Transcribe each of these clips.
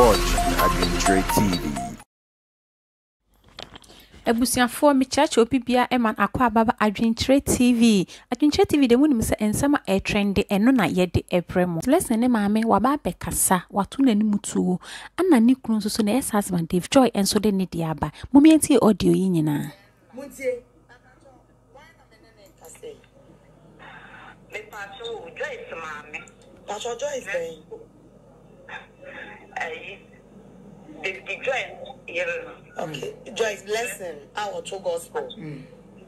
watching Adwenkyere TV. Ebusian for me church opibia eman akwa baba Adwenkyere TV. Adwenkyere TV de woni mse ensama e trend eno na ye de epremo. Lesson ne maame wa ba be kasa watu na nimutu. Ana ni kunu so na yes husband Dave Joy enso de ne de aba. Mumie ntie audio yi nyina. Muntie. Me pacho Joyce maame. Pacho Joyce dey. Ai. The Joyce here. Okay, Joyce Blessing, our two gospel.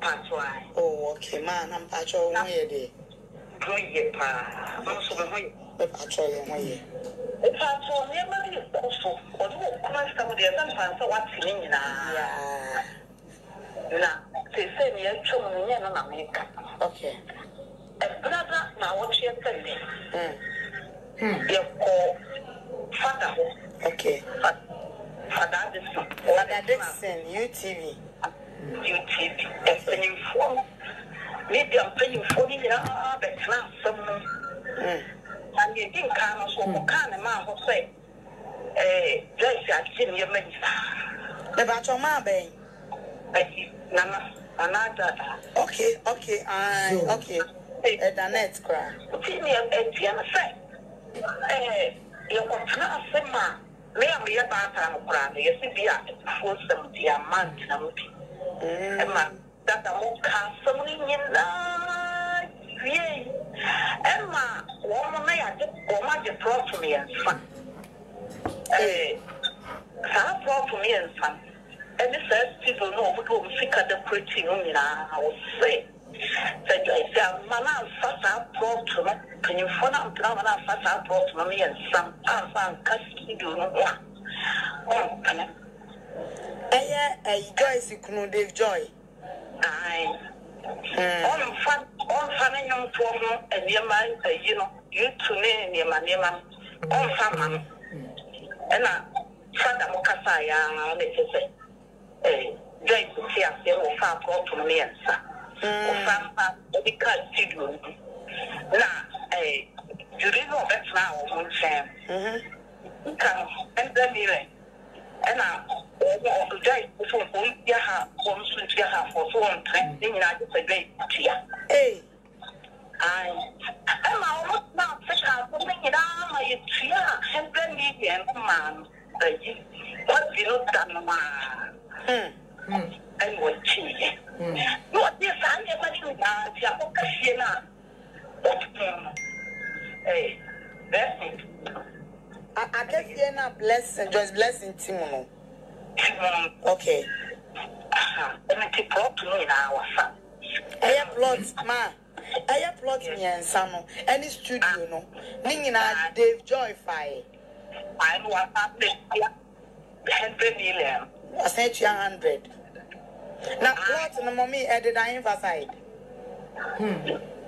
That's why. Oh, okay, man, I'm patrol one year day. Good year, pa. I'm so good. Patrol one year. Patrol, never is also. Or do you cross some of the other fans? What's in it? Yeah. Now, they send me a chum in America. Okay. A brother, now what you're telling me? You're called Father. Okay. Father Dixon, UTV. UTV. I'm paying for. Maybe I'm paying for it now, but now someone. And you think I'm so kind of man who say, "Just as in your mind." The battle, my baby. Nana, another. Okay, okay. The next cry. See me at the other side. You're going to have some man. Me am here about an Ukraine. You see, be a full 70 months now. Emma, that the most consuming in life. Emma, woman, I just go much approach me and fun. Some approach me and fun. And this says people know we go sick at the pretty woman. I would say. Said I said, "Mana, such a approach." Can you phone up now and I first approach mommy and some alpha and casting do not want? Oh, I Joyce, you couldn't Dave Joy. I all fun, all funny young woman, and your man, you know, you to name your man, all fun, and I Father Mokasaya, let us say, Joyce, see, I feel far called to me and son. Fun, because she do. Now, you didn't know that now, one sham. Come and then you and I will die before one year, one switch year for so on trending. I just a great cheer. Hey, I'm almost now such a woman in our cheer and then me and man. What you look down, man. And what cheer? What this I never knew. Hey, blessing. I guess you're not blessing, just blessing Timon. Okay. Let me take plot to me now. I applaud, ma. I applaud me and some any studio, no. Ninging out Dave Joyfire. I'm 100 million. I said 100. Now, plot in the mommy added I emphasize.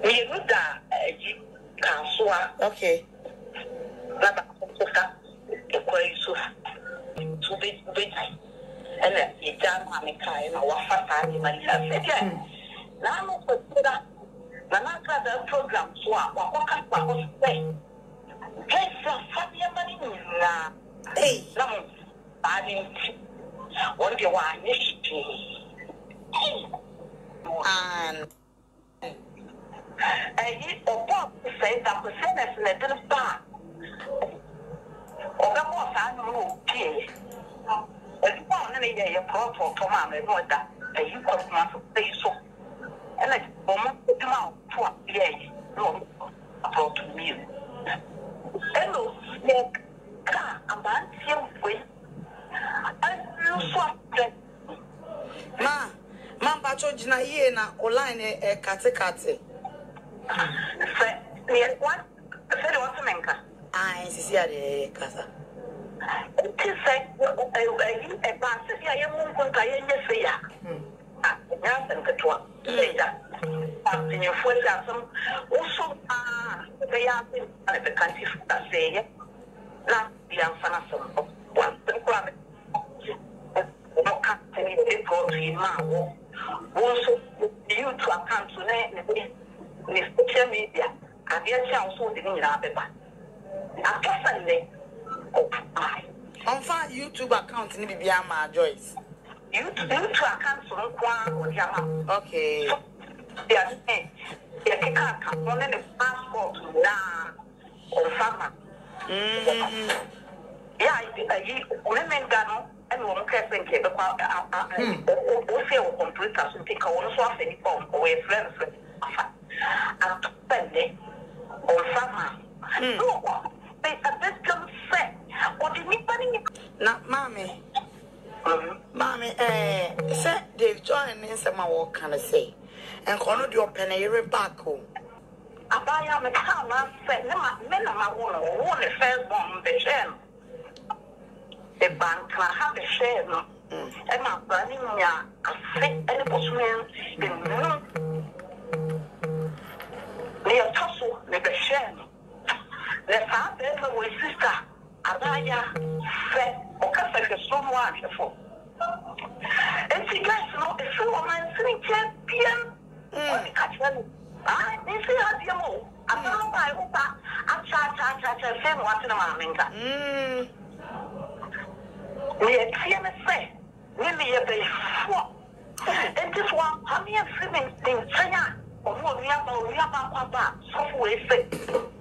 You look at Kansua, okay. To be and then you damn Amika and our father, myself again. Now, the program swap, what can I say? Just a family money. Hey, no, I didn't want you. I missed and he or Bob says that the sentence in a little bar. Or the boss, I don't know, okay. It's not only a problem for Tommy, but that you could not say so. And it's almost the amount for a day. No, about to me. Hello, snake, car, a man, young way. And you swap that. Ma, Mamba Georgina, here now, online a catty. Say, near one, say, what's a manka? I see a casa. It is a pass. I am going to say, yes, and the twelve. In your foot, also, they are the country that say, not the answer of one crime. No company, they go to him. Also, you to account to Mr. Media, I get you also the new paper. I On fa YouTube account ni bibi ama Joyce. YouTube account so kwa o diama. Okay. Yeah, yeah, take out one the passport na on farmer. Yeah, I women gano and one person ke kwa o se o computer so take one so afa ni form or friends. And to pende on farmer. No. But this comes set. What did me putting it? Now, mommy, said Dave Joy and his and my walk can say, and cornered your penny back home. I buy a car, said, no, men of my woman, won the first one, the shell. The bank can have the shell, and my bunny, I think any postman in room. They are tussle with the shell. The father was sister, Abaya said, Okasa, someone before. And she gets not a few women 3 PM. I didn't see her demo. I'm not my Opa. I'm charged, same one in a moment. We had TMSA, nearly a day swap. And this one, I'm here swimming in China. Oh, we have our software sick.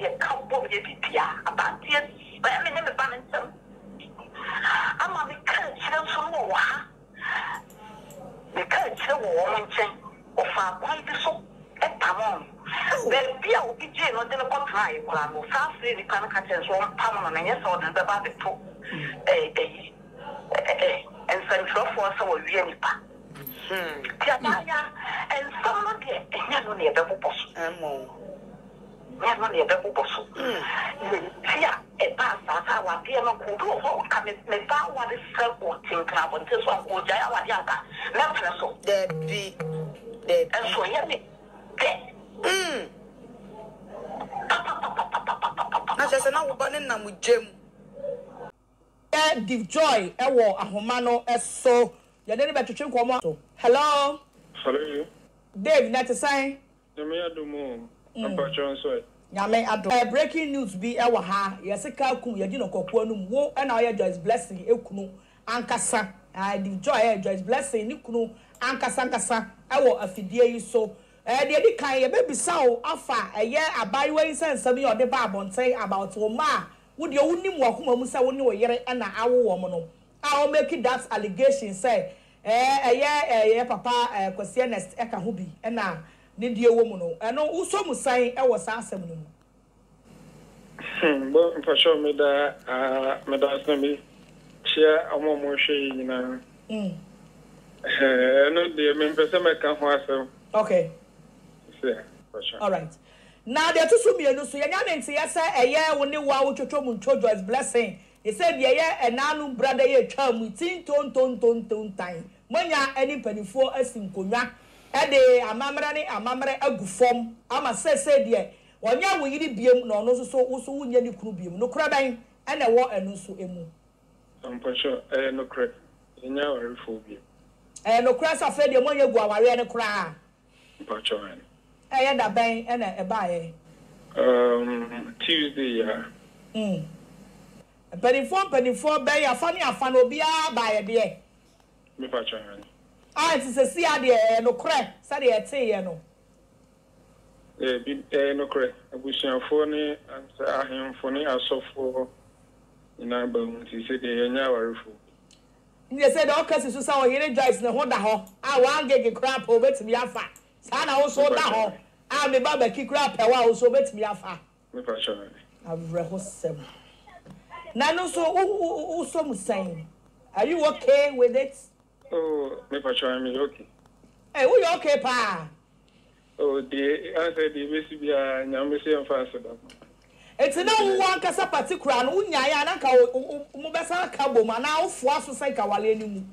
your cowboy, your dear, about your spelling in the balance. I'm a mechanic, the culture woman chain of our point is so at Pamon. There be a big jail on the contrary, Clam, Sassy, the Canacans, one Pamon, and yes, or the Baby Pope, and Central Force or Vienna. Tiamaya and somebody, and never near the Popos. Never near the Popos. Tia, a pass, our dear Mokudo, who can make out what is self-voting club on this one, or Java Yaga, Neptune, so there be, and so hear me. Now just now we banning na mujem. Dave Joy, ewo ahomano eso. Ya deni betwetwe komo. Hello. Hello. Dave, na te sign. Nyame adomo. Abacho so. Nyame adomo. Breaking news bi ewo ha. Yesika kum yedi no kokwo anum wo na oya Joyce Blessing ekunu ankasa. Dave Joy Joyce Blessing nikunu ankasa ankasa ewo afidie yi so. The other kind, your baby saw offer a year a byway sense of your debab on say about Oma. Would your only walk home, Musa, when you were here and our woman? I'll make it that allegation say, a year, papa, a questionist, a cahubi, and now, need your woman, and no, so must say, I was asking. But for sure, Madame's name, she, a woman, she, you know, no, dear, I can't answer. Okay. Yeah, sure. All right. Now there are two sumi and so you say a year only wow to is blessing. He said yeah and nanu brother ye charm with ton time. When ya any penny for a simkunya a day a mamrani a mamre a gufom ama say dear one ya will be no so also you could be no crabbing and a war and also a moon. I'm sure I no crap in our phobia. And no crash of the money go away and cry. I had a bank and a buy. Tuesday, yeah. Penny four, bay a funny a fan will be a buy a day. Ah, it's a sea idea, no crack, Sadi, I say, you know. No crack. I wish you a phony, I am phony, I saw for in our bones. He said, they are now they said, all cases to sour here, Joyce, no wonder how I won't get a crap over to me. Sana also down. I'm a barbecue crap. I will so bet me after. I've rehearsed them. Nano, so some saying, are you okay with it? Oh, maybe I'm okay. Hey, we okay, pa? Oh, the answer the Missibia and Yamisi and Fassaba. It's no one Casa particular, and Unyana Mubasa Caboma now forced to say Kawalenu.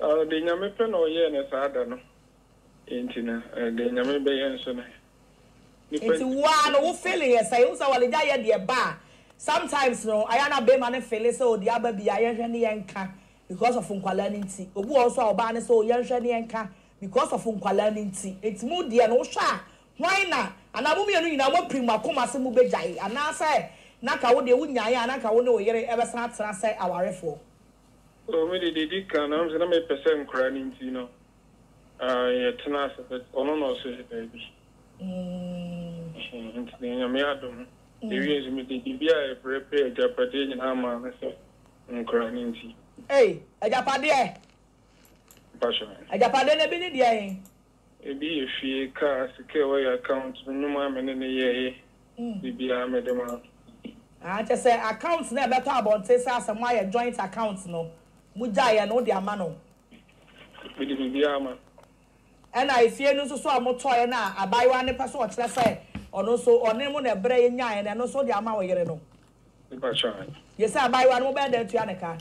Oh, the Yamipan or Yenis, I don't know. Intina, then I may be answering. It's one who feeling as I was our bar. Sometimes no, I am not be man feel so the other be I enka because of unqualanity. Obu also obane so yenhwene enka because of unqualanity. It's mu de no sha. Why na? Anabu me no nyina mo prima koma se mu begai. Ana say na ka wo de wo nyae ana ka wo no yere ebesa tra say awarefo. So me de dika na me na me person kranti no. Tena se ono no se baby. Ntinya me adom. Areas me dibia prepare japade nyina ma na se nkranti. Hey, ajapade. Passion. Ajapade ne bi ni de ebi e fie ka sike waya account numa me ne ye bibia me dem ah che say account na beto abonte say asem aye joint account no muja ye no de ama no bi bibia ma ana e fie no so so amotoye na abaiwa ne paso o kire say ono so one mu na bere ye nyae na no so de ama wo yere no e ba cha ye say abaiwa no be de tua neka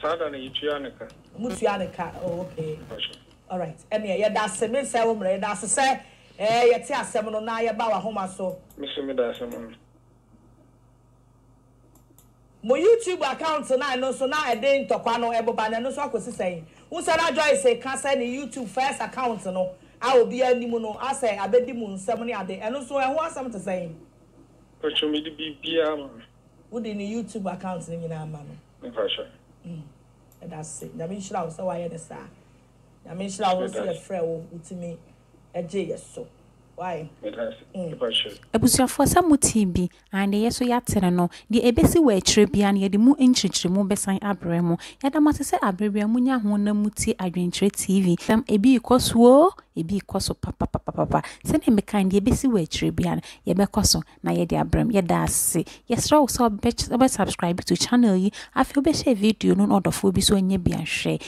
sada na yitua neka mutua neka okay. All right. And yeah, that's the main ceremony. That's the say. Eh, you see, I'm no na ya bawa home aso. Mister, me that's him. My YouTube account na no so na e dey ntokwa no ebo ba na no so akosi say. Unsara Joy say cancel the YouTube first account no. I will be animu no. I say abedi mu nsem ni ade. And so e ho asem to say. Ocho me di bibia man. Wo dey ni YouTube account ni na ma no. Fashion. That's it. That means she also why the star. I mean, she always see a friend with me a day or so. Why? Abusia for some mutibi, and yes, we are tenano. The ABC way tribian, yet the more intricate more beside Abramo. Yet I must say Abrabia Munya Hona Muti Adwenkyere TV. Some a be cos woe, a be cos of papa. Send him a kind the ABC way tribian, ye be coso, na ye de Abram, ye das. Yes, raw so bet subscribe to channel ye. I feel best a video, no order for be so ye be and share.